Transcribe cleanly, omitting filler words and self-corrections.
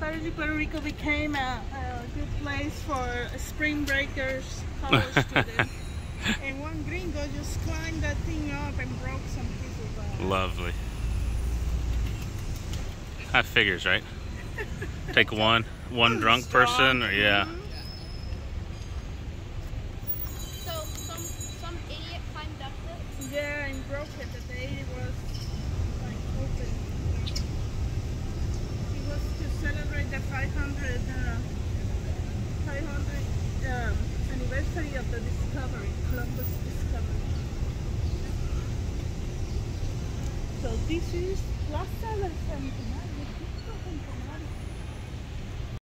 Saturday, Puerto Rico became a good place for spring breakers, college students. And one gringo just climbed that thing up and broke some pieces off. Lovely. That figures, right? Take one drunk person, or yeah. So some idiot climbed up it. Yeah, and broke it. The day it was like open. It was to celebrate the 500th anniversary of the discovery, Columbus discovery. So this is Plaza del Centenario.